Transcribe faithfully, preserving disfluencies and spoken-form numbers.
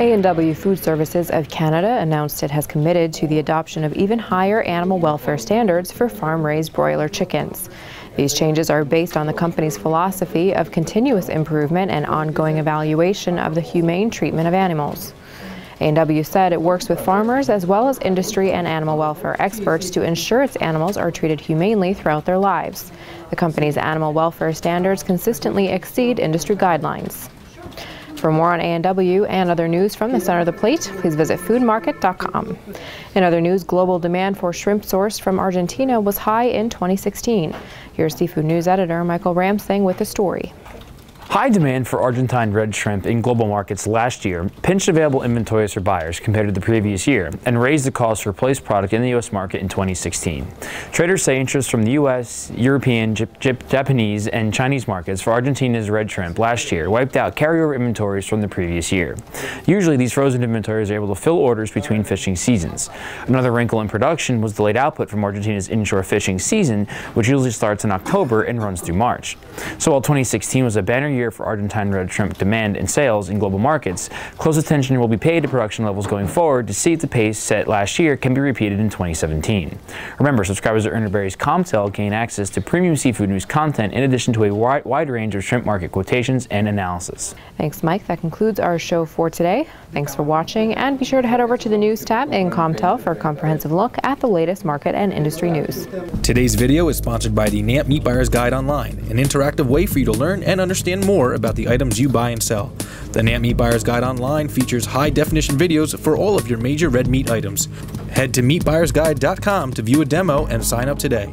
A and W Food Services of Canada announced it has committed to the adoption of even higher animal welfare standards for farm-raised broiler chickens. These changes are based on the company's philosophy of continuous improvement and ongoing evaluation of the humane treatment of animals. A and W said it works with farmers as well as industry and animal welfare experts to ensure its animals are treated humanely throughout their lives. The company's animal welfare standards consistently exceed industry guidelines. For more on A and W and other news from the center of the plate, please visit food market dot com. In other news, global demand for shrimp sourced from Argentina was high in twenty sixteen. Here's Seafood News editor Michael Ramsang with the story. High demand for Argentine red shrimp in global markets last year pinched available inventories for buyers compared to the previous year and raised the cost to replace product in the U S market in twenty sixteen. Traders say interest from the U S, European, Japanese, and Chinese markets for Argentina's red shrimp last year wiped out carryover inventories from the previous year. Usually, these frozen inventories are able to fill orders between fishing seasons. Another wrinkle in production was delayed output from Argentina's inshore fishing season, which usually starts in October and runs through March. So while twenty sixteen was a banner year for Argentine red shrimp demand and sales in global markets, close attention will be paid to production levels going forward to see if the pace set last year can be repeated in twenty seventeen. Remember, subscribers to Urner Barry's Comtel gain access to premium seafood news content in addition to a wide, wide range of shrimp market quotations and analysis. Thanks, Mike. That concludes our show for today. Thanks for watching, and be sure to head over to the news tab in Comtel for a comprehensive look at the latest market and industry news. Today's video is sponsored by the NAMP Meat Buyer's Guide Online, an interactive way for you to learn and understand more about the items you buy and sell. The NAMP Meat Buyer's Guide Online features high-definition videos for all of your major red meat items. Head to meat buyers guide dot com to view a demo and sign up today.